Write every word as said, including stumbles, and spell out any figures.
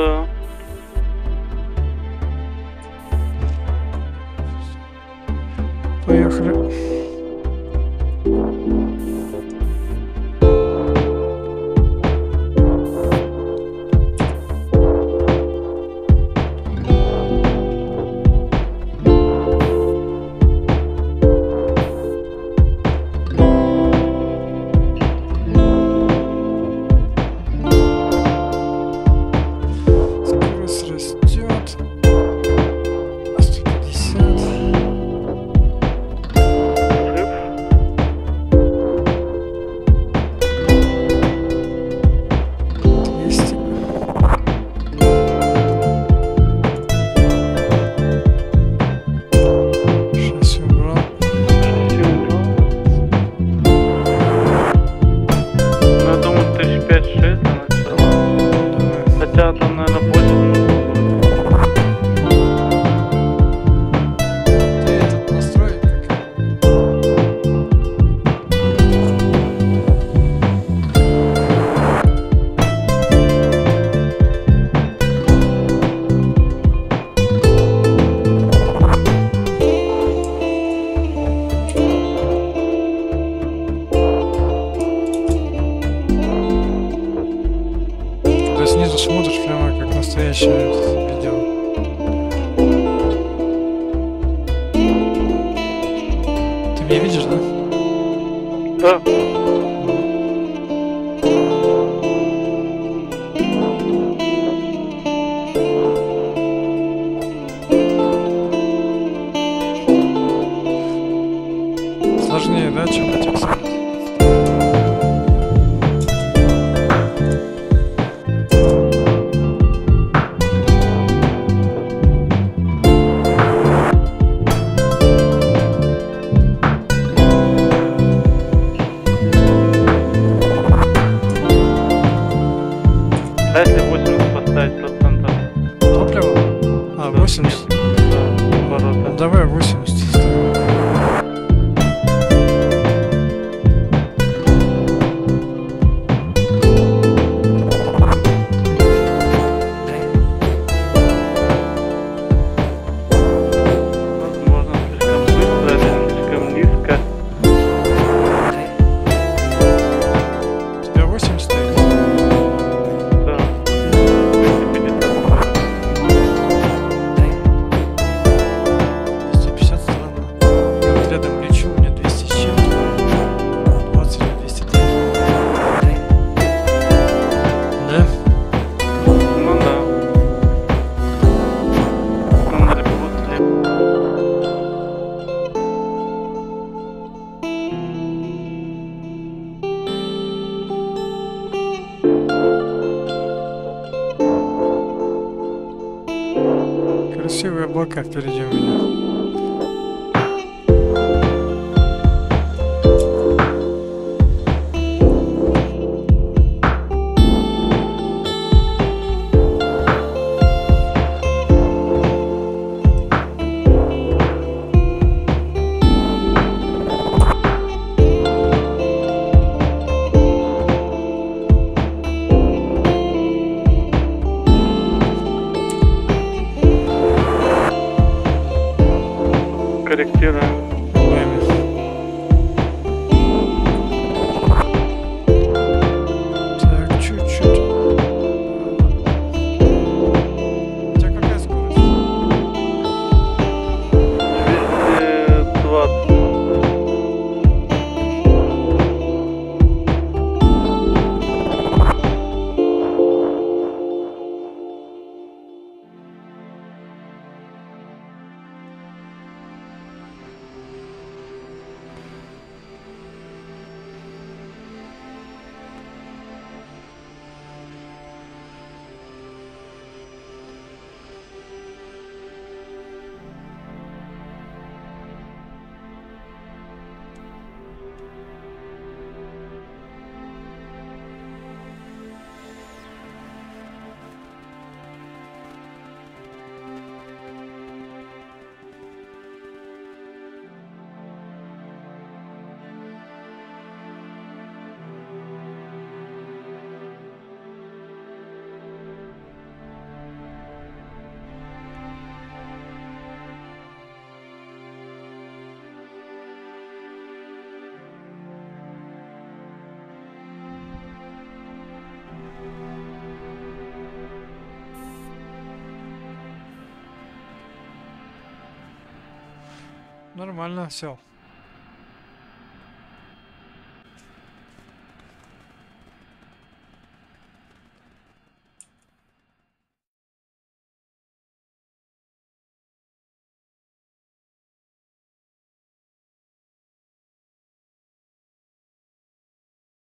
oldu. Поехали. Красивые облака впереди у меня. нормально все.